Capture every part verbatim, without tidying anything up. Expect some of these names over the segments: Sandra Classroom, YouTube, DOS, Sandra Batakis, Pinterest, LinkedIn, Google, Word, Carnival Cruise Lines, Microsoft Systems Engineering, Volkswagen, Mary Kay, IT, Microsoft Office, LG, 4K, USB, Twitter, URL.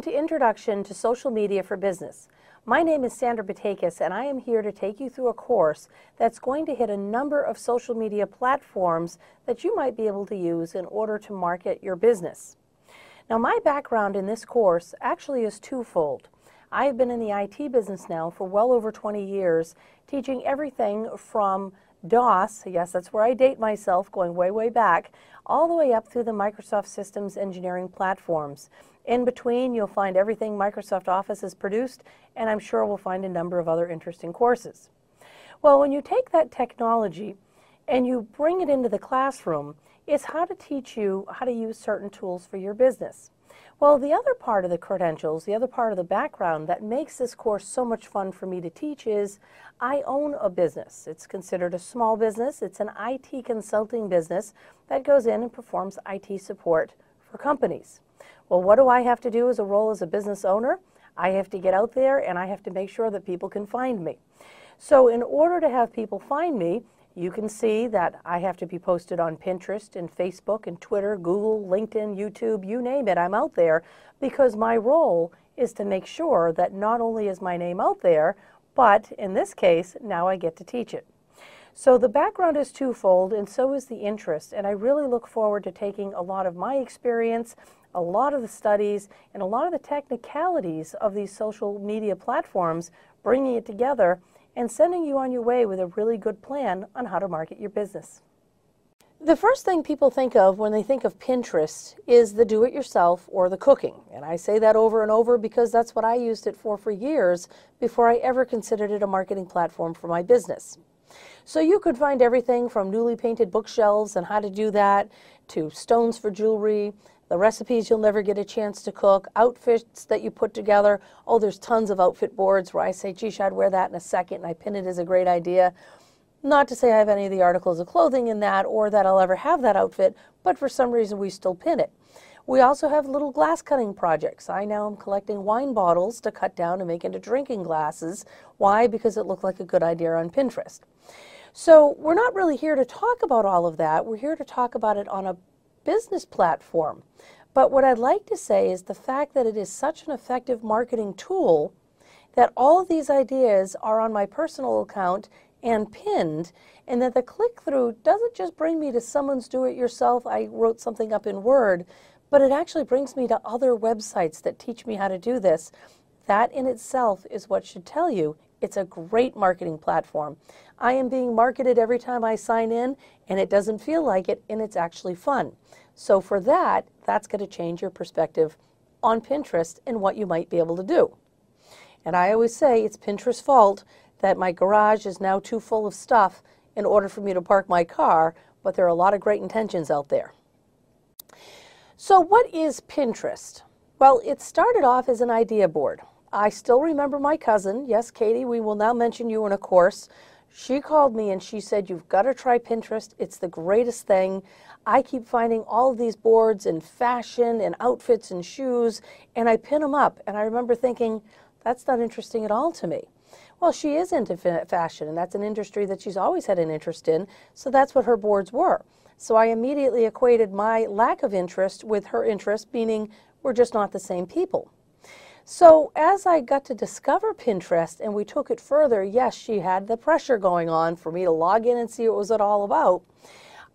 Welcome to Introduction to Social Media for Business. My name is Sandra Batakis, and I am here to take you through a course that's going to hit a number of social media platforms that you might be able to use in order to market your business. Now, my background in this course actually is twofold. I've been in the I T business now for well over twenty years, teaching everything from DOS, yes, that's where I date myself, going way, way back, all the way up through the Microsoft Systems Engineering platforms. In between, you'll find everything Microsoft Office has produced, and I'm sure we'll find a number of other interesting courses. Well, when you take that technology and you bring it into the classroom, it's how to teach you how to use certain tools for your business. Well, the other part of the credentials, the other part of the background that makes this course so much fun for me to teach is I own a business. It's considered a small business. It's an I T consulting business that goes in and performs I T support for companies. Well, what do I have to do as a role as a business owner? I have to get out there and I have to make sure that people can find me. So in order to have people find me, you can see that I have to be posted on Pinterest and Facebook and Twitter, Google, LinkedIn, YouTube, you name it, I'm out there, because my role is to make sure that not only is my name out there, but in this case, now I get to teach it. So the background is twofold, and so is the interest, and I really look forward to taking a lot of my experience, a lot of the studies, and a lot of the technicalities of these social media platforms, bringing it together and sending you on your way with a really good plan on how to market your business. The first thing people think of when they think of Pinterest is the do-it-yourself or the cooking. And I say that over and over because that's what I used it for for years before I ever considered it a marketing platform for my business. So you could find everything from newly painted bookshelves and how to do that, to stones for jewelry, the recipes you'll never get a chance to cook, outfits that you put together. Oh, there's tons of outfit boards where I say, geesh, I'd wear that in a second, and I pin it as a great idea. Not to say I have any of the articles of clothing in that or that I'll ever have that outfit, but for some reason we still pin it. We also have little glass cutting projects. I now am collecting wine bottles to cut down and make into drinking glasses. Why? Because it looked like a good idea on Pinterest. So we're not really here to talk about all of that. We're here to talk about it on a business platform. But what I'd like to say is the fact that it is such an effective marketing tool that all of these ideas are on my personal account and pinned, and that the click-through doesn't just bring me to someone's do-it-yourself, I wrote something up in Word, but it actually brings me to other websites that teach me how to do this. That in itself is what should tell you it's a great marketing platform. I am being marketed every time I sign in, and it doesn't feel like it, and it's actually fun. So for that, that's going to change your perspective on Pinterest and what you might be able to do. And I always say it's Pinterest's fault that my garage is now too full of stuff in order for me to park my car, but there are a lot of great intentions out there. So what is Pinterest? Well, it started off as an idea board. I still remember my cousin, yes, Katie, we will now mention you in a course. She called me and she said, you've got to try Pinterest. It's the greatest thing. I keep finding all of these boards and fashion and outfits and shoes, and I pin them up. And I remember thinking, that's not interesting at all to me. Well, she is into fashion, and that's an industry that she's always had an interest in, so that's what her boards were. So I immediately equated my lack of interest with her interest, meaning we're just not the same people. So as I got to discover Pinterest and we took it further, yes, she had the pressure going on for me to log in and see what was it all about.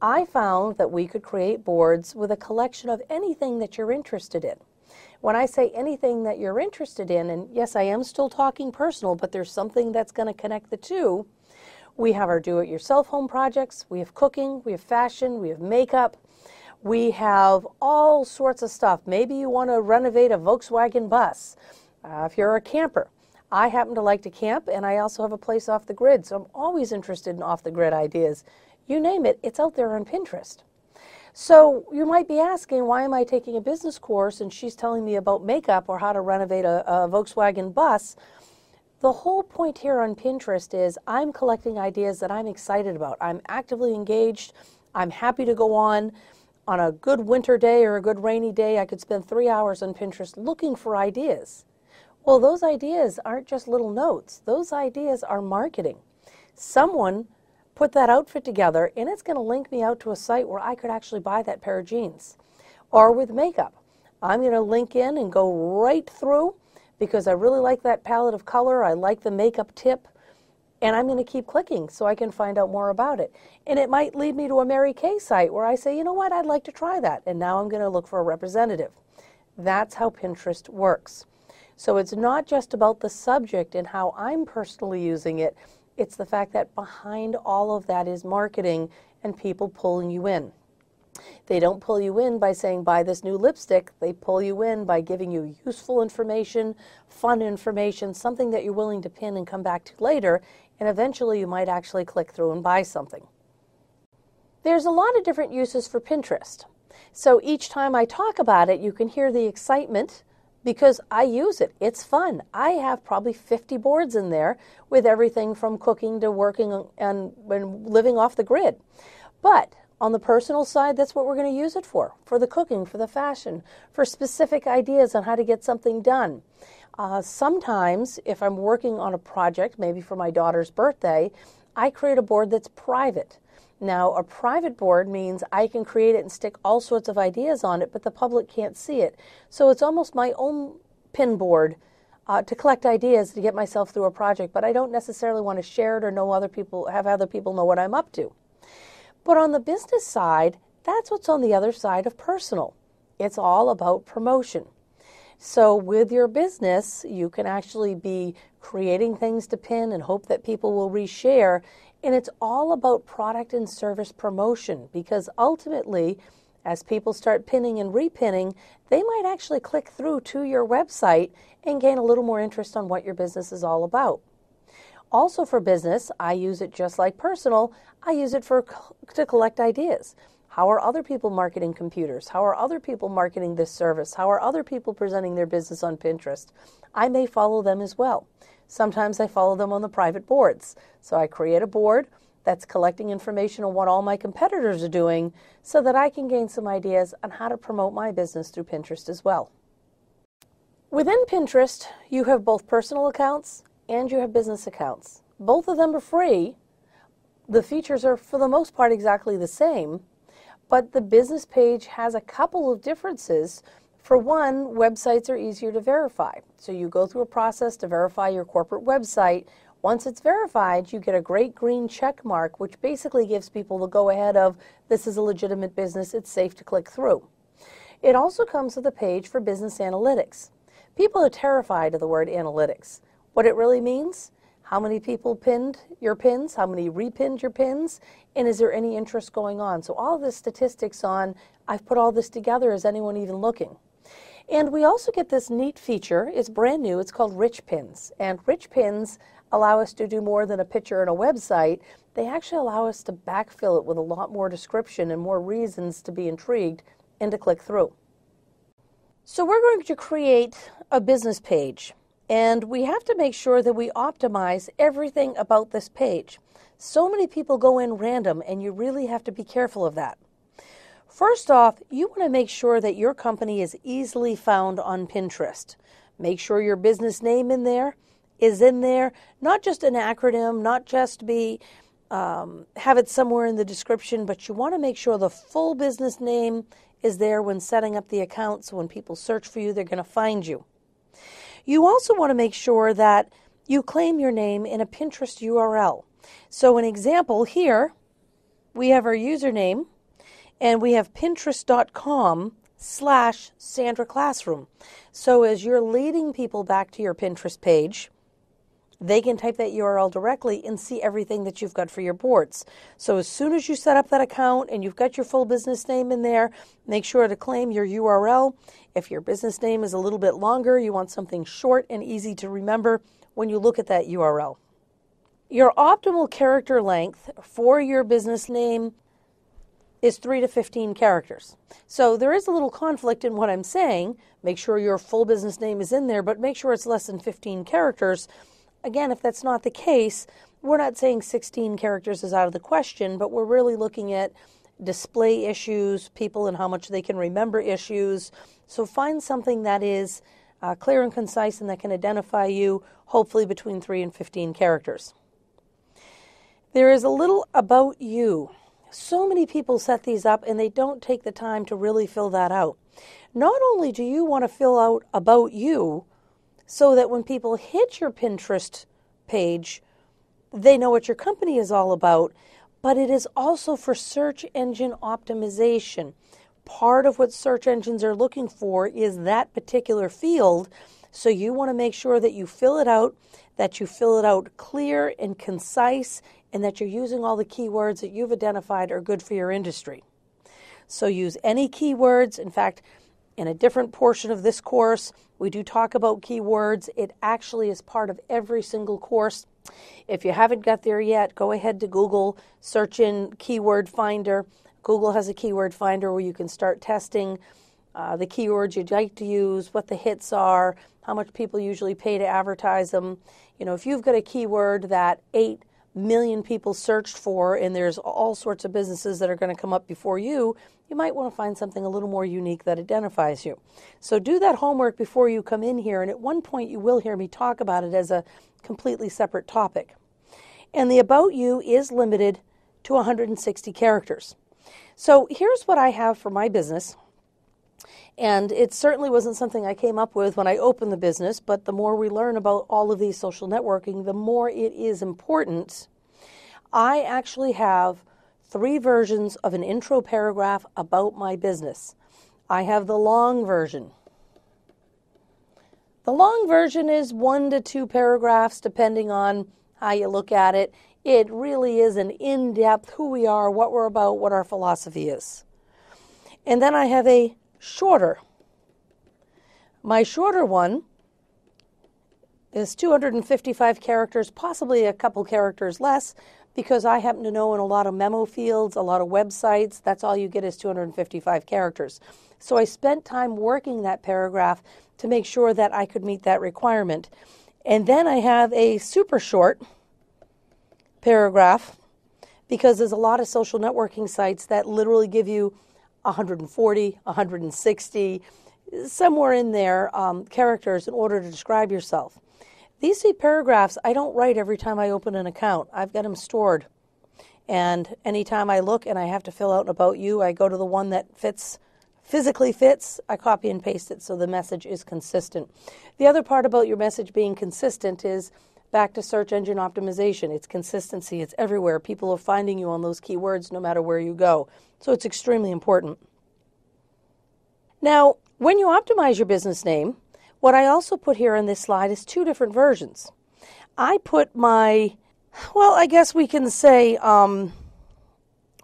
I found that we could create boards with a collection of anything that you're interested in. When I say anything that you're interested in, and yes, I am still talking personal, but there's something that's going to connect the two. We have our do-it-yourself home projects, we have cooking, we have fashion, we have makeup. We have all sorts of stuff. Maybe you want to renovate a Volkswagen bus uh, if you're a camper. I happen to like to camp, and I also have a place off the grid, so I'm always interested in off-the-grid ideas. You name it, it's out there on Pinterest. So you might be asking, why am I taking a business course and she's telling me about makeup or how to renovate a, a Volkswagen bus? The whole point here on Pinterest is I'm collecting ideas that I'm excited about. I'm actively engaged. I'm happy to go on. On a good winter day or a good rainy day, I could spend three hours on Pinterest looking for ideas. Well, those ideas aren't just little notes. Those ideas are marketing. Someone put that outfit together, and it's going to link me out to a site where I could actually buy that pair of jeans. Or with makeup. I'm going to link in and go right through because I really like that palette of color. I like the makeup tip. And I'm going to keep clicking so I can find out more about it. And it might lead me to a Mary Kay site where I say, you know what, I'd like to try that. And now I'm going to look for a representative. That's how Pinterest works. So it's not just about the subject and how I'm personally using it. It's the fact that behind all of that is marketing and people pulling you in. They don't pull you in by saying, buy this new lipstick. They pull you in by giving you useful information, fun information, something that you're willing to pin and come back to later, and eventually you might actually click through and buy something. There's a lot of different uses for Pinterest. So each time I talk about it, you can hear the excitement because I use it. It's fun. I have probably fifty boards in there with everything from cooking to working and, and living off the grid. But on the personal side, that's what we're going to use it for, for the cooking, for the fashion, for specific ideas on how to get something done. Uh, sometimes, if I'm working on a project, maybe for my daughter's birthday, I create a board that's private. Now, a private board means I can create it and stick all sorts of ideas on it, but the public can't see it. So it's almost my own pin board uh, to collect ideas to get myself through a project, but I don't necessarily want to share it or know other people, have other people know what I'm up to. But on the business side, that's what's on the other side of personal. It's all about promotion. So with your business, you can actually be creating things to pin and hope that people will reshare. And it's all about product and service promotion because ultimately, as people start pinning and repinning, they might actually click through to your website and gain a little more interest on what your business is all about. Also for business, I use it just like personal. I use it for to collect ideas. How are other people marketing computers? How are other people marketing this service? How are other people presenting their business on Pinterest? I may follow them as well. Sometimes I follow them on the private boards. So I create a board that's collecting information on what all my competitors are doing so that I can gain some ideas on how to promote my business through Pinterest as well. Within Pinterest, you have both personal accounts and you have business accounts. Both of them are free. The features are for the most part exactly the same, but the business page has a couple of differences. For one, websites are easier to verify. So you go through a process to verify your corporate website. Once it's verified, you get a great green check mark, which basically gives people the go-ahead of, this is a legitimate business, it's safe to click through. It also comes with a page for business analytics. People are terrified of the word analytics. What it really means, how many people pinned your pins, how many repinned your pins, and is there any interest going on? So all the statistics on, I've put all this together, is anyone even looking? And we also get this neat feature, it's brand new, it's called Rich Pins. And Rich Pins allow us to do more than a picture and a website. They actually allow us to backfill it with a lot more description and more reasons to be intrigued and to click through. So we're going to create a business page. And we have to make sure that we optimize everything about this page. So many people go in random, and you really have to be careful of that. First off, you want to make sure that your company is easily found on Pinterest. Make sure your business name in there is in there, not just an acronym, not just be um, have it somewhere in the description, but you want to make sure the full business name is there when setting up the account, so when people search for you, they're going to find you. You also want to make sure that you claim your name in a Pinterest U R L. So an example here, we have our username, and we have pinterest.com slash Sandra Classroom. So as you're leading people back to your Pinterest page, they can type that U R L directly and see everything that you've got for your boards. So as soon as you set up that account and you've got your full business name in there, make sure to claim your U R L. If your business name is a little bit longer, you want something short and easy to remember when you look at that U R L. Your optimal character length for your business name is three to fifteen characters. So there is a little conflict in what I'm saying. Make sure your full business name is in there, but make sure it's less than fifteen characters. Again, if that's not the case, we're not saying sixteen characters is out of the question, but we're really looking at display issues, people and how much they can remember issues. So find something that is uh, clear and concise and that can identify you, hopefully between three and fifteen characters. There is a little about you. So many people set these up and they don't take the time to really fill that out. Not only do you want to fill out about you so that when people hit your Pinterest page, they know what your company is all about, but it is also for search engine optimization. Part of what search engines are looking for is that particular field, so you want to make sure that you fill it out, that you fill it out clear and concise, and that you're using all the keywords that you've identified are good for your industry. So use any keywords. In fact, in a different portion of this course, we do talk about keywords. It actually is part of every single course. If you haven't got there yet, go ahead to Google, search in Keyword Finder. Google has a Keyword Finder where you can start testing uh, the keywords you'd like to use, what the hits are, how much people usually pay to advertise them. You know, if you've got a keyword that eight million people searched for and there's all sorts of businesses that are going to come up before you, you might want to find something a little more unique that identifies you. So do that homework before you come in here, and at one point you will hear me talk about it as a completely separate topic. And the About You is limited to one hundred sixty characters. So here's what I have for my business, and it certainly wasn't something I came up with when I opened the business, but the more we learn about all of these social networking, the more it is important. I actually have three versions of an intro paragraph about my business. I have the long version. The long version is one to two paragraphs, depending on how you look at it. It really is an in-depth who we are, what we're about, what our philosophy is. And then I have a shorter. My shorter one is two hundred fifty-five characters, possibly a couple characters less, because I happen to know in a lot of memo fields, a lot of websites, that's all you get is two hundred fifty-five characters. So I spent time working that paragraph to make sure that I could meet that requirement. And then I have a super short paragraph because there's a lot of social networking sites that literally give you one hundred forty, one hundred sixty, somewhere in there, um, characters in order to describe yourself. These three paragraphs I don't write every time I open an account. I've got them stored. And anytime I look and I have to fill out an About You, I go to the one that fits, physically fits, I copy and paste it so the message is consistent. The other part about your message being consistent is back to search engine optimization. It's consistency. It's everywhere. People are finding you on those keywords no matter where you go. So it's extremely important. Now, when you optimize your business name, what I also put here on this slide is two different versions. I put my, well, I guess we can say um,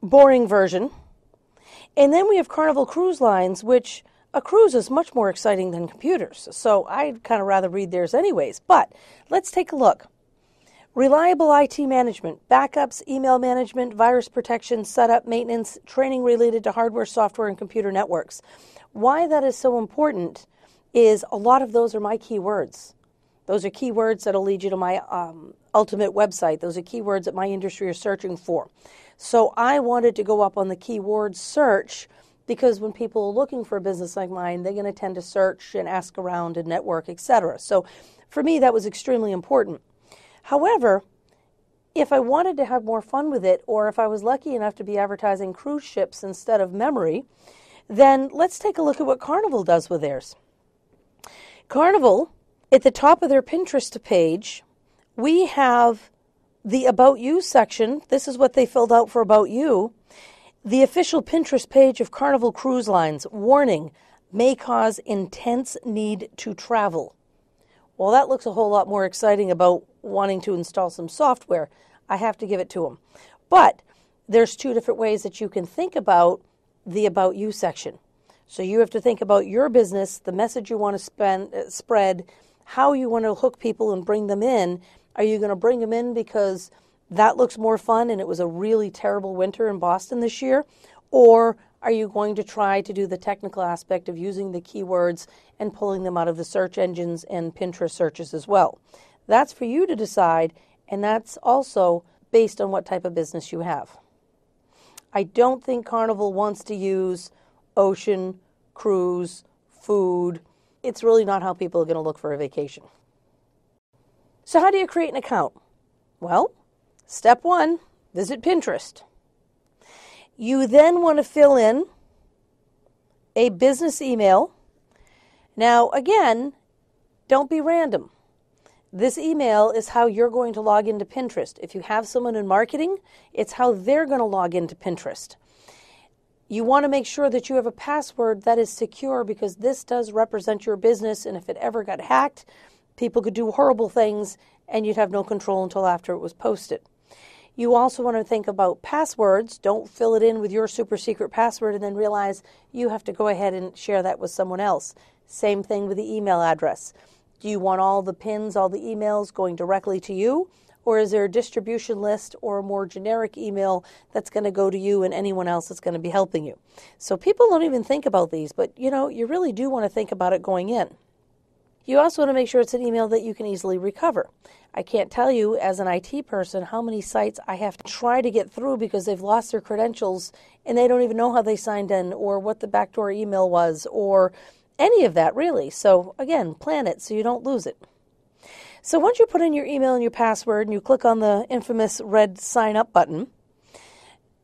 boring version. And then we have Carnival Cruise Lines, which a cruise is much more exciting than computers. So I'd kind of rather read theirs anyways. But let's take a look. Reliable I T management, backups, email management, virus protection, setup, maintenance, training related to hardware, software, and computer networks. Why that is so important is a lot of those are my keywords. Those are keywords that will lead you to my um, ultimate website. Those are keywords that my industry is searching for. So I wanted to go up on the keyword search because when people are looking for a business like mine, they're going to tend to search and ask around and network, et cetera. So for me, that was extremely important. However, if I wanted to have more fun with it, or if I was lucky enough to be advertising cruise ships instead of memory, then let's take a look at what Carnival does with theirs. Carnival, at the top of their Pinterest page, we have the About You section. This is what they filled out for About You. The official Pinterest page of Carnival Cruise Lines, warning, may cause intense need to travel. Well, that looks a whole lot more exciting about wanting to install some software. I have to give it to them. But there's two different ways that you can think about the About You section. So you have to think about your business, the message you want to spend, uh, spread, how you want to hook people and bring them in. Are you going to bring them in because that looks more fun and it was a really terrible winter in Boston this year? Or are you going to try to do the technical aspect of using the keywords and pulling them out of the search engines and Pinterest searches as well? That's for you to decide, and that's also based on what type of business you have. I don't think Carnival wants to use ocean, cruise, food. It's really not how people are going to look for a vacation. So how do you create an account? Well, step one, visit Pinterest. You then want to fill in a business email. Now, again, don't be random. This email is how you're going to log into Pinterest. If you have someone in marketing, it's how they're going to log into Pinterest. You want to make sure that you have a password that is secure, because this does represent your business, and if it ever got hacked, people could do horrible things and you'd have no control until after it was posted. You also want to think about passwords. Don't fill it in with your super secret password and then realize you have to go ahead and share that with someone else. Same thing with the email address. Do you want all the pins, all the emails going directly to you? Or is there a distribution list or a more generic email that's going to go to you and anyone else that's going to be helping you? So people don't even think about these, but you know, you really do want to think about it going in. You also want to make sure it's an email that you can easily recover. I can't tell you as an I T person how many sites I have to try to get through because they've lost their credentials and they don't even know how they signed in or what the backdoor email was or any of that really. So again, plan it so you don't lose it. So once you put in your email and your password and you click on the infamous red sign up button,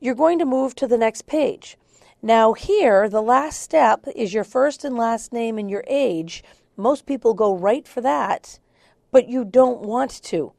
you're going to move to the next page. Now here, the last step is your first and last name and your age. Most people go right for that, but you don't want to.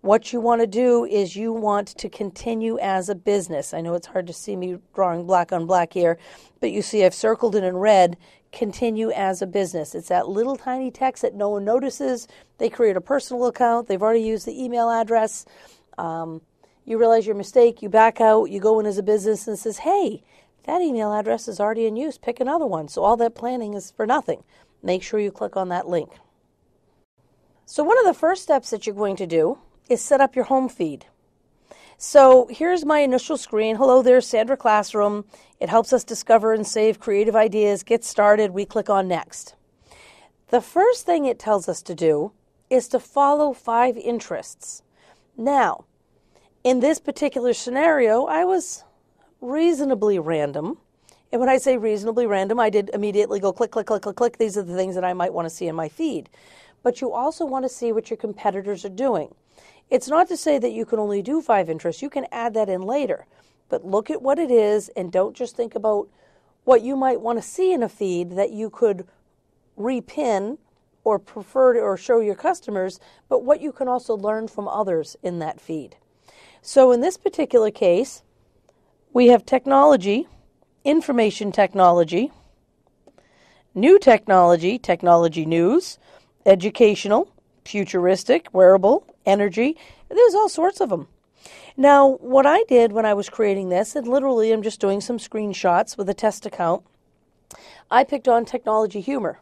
What you want to do is you want to continue as a business. I know it's hard to see me drawing black on black here, but you see I've circled it in red, continue as a business. It's that little tiny text that no one notices. They create a personal account. They've already used the email address. Um, you realize your mistake. You back out. You go in as a business and says, hey, that email address is already in use. Pick another one. So all that planning is for nothing. Make sure you click on that link. So one of the first steps that you're going to do is set up your home feed. So here's my initial screen. Hello there, Sandra Classroom. It helps us discover and save creative ideas. Get started. We click on next. The first thing it tells us to do is to follow five interests. Now, in this particular scenario, I was reasonably random. And when I say reasonably random, I did immediately go click, click, click, click, click. These are the things that I might want to see in my feed. But you also want to see what your competitors are doing. It's not to say that you can only do five interests. You can add that in later. But look at what it is and don't just think about what you might want to see in a feed that you could repin or prefer to, or show your customers, but what you can also learn from others in that feed. So in this particular case, we have technology, information technology, new technology, technology news, educational, futuristic, wearable, energy. There's all sorts of them. Now, what I did when I was creating this, and literally I'm just doing some screenshots with a test account, I picked on technology humor.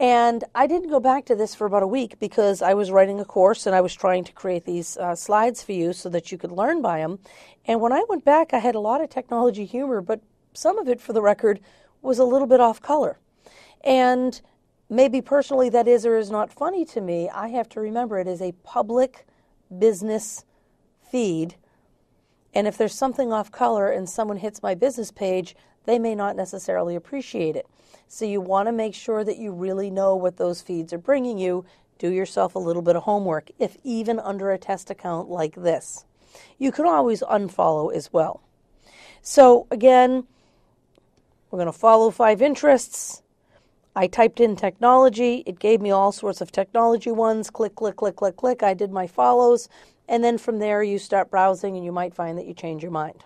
And I didn't go back to this for about a week because I was writing a course and I was trying to create these uh, slides for you so that you could learn by them. And when I went back, I had a lot of technology humor, but some of it, for the record, was a little bit off color. And maybe personally that is or is not funny to me. I have to remember it is a public business feed. And if there's something off color and someone hits my business page, they may not necessarily appreciate it. So you want to make sure that you really know what those feeds are bringing you. Do yourself a little bit of homework, if even under a test account like this. You can always unfollow as well. So again, we're going to follow five interests. I typed in technology. It gave me all sorts of technology ones. Click, click, click, click, click. I did my follows. And then from there, you start browsing and you might find that you change your mind.